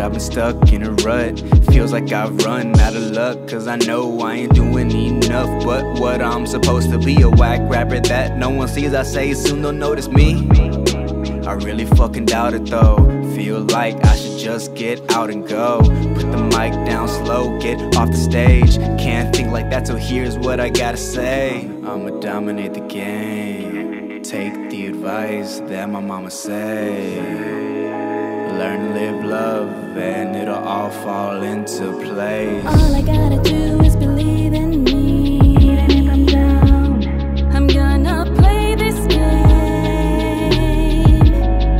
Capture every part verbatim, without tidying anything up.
I've been stuck in a rut, feels like I've run out of luck, cause I know I ain't doing enough. But what I'm supposed to be, a whack rapper that no one sees, I say soon they'll notice me. I really fucking doubt it though, feel like I should just get out and go. Put the mic down slow, get off the stage, can't think like that, so here's what I gotta say. I'ma dominate the game, take the advice that my mama say. Learn, live, love, and it'll all fall into place. All I gotta do is believe in me. Even if I'm down, I'm gonna play this game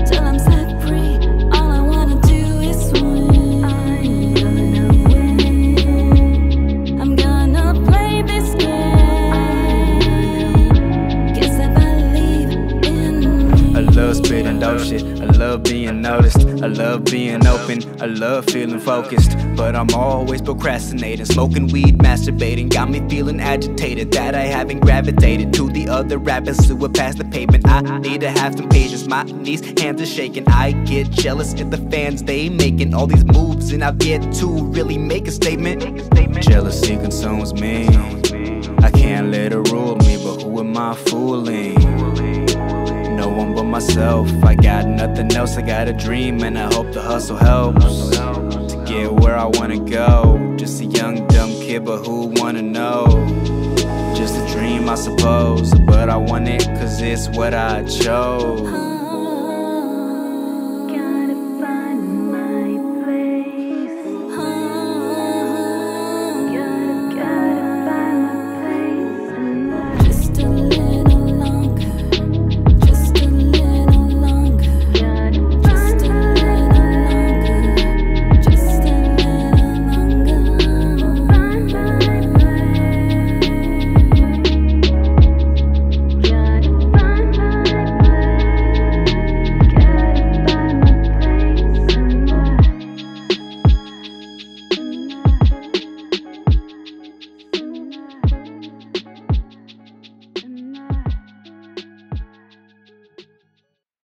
till I'm set free. All I wanna do is win. I'm gonna win. I'm gonna play this game. Guess I believe in me. I love spitting dope shit. I love being noticed. I love being open, I love feeling focused. But I'm always procrastinating, smoking weed, masturbating. Got me feeling agitated that I haven't gravitated to the other rappers who are past the pavement. I need to have some patience, my knees, hands are shaking. I get jealous at the fans, they making all these moves and I've yet to really make a statement. Jealousy consumes me, I can't let it rule me, but who am I fooling? No one but myself, I got nothing else, I got a dream and I hope the hustle helps to get where I wanna go. Just a young dumb kid, but who wanna know? Just a dream I suppose, but I want it cause it's what I chose.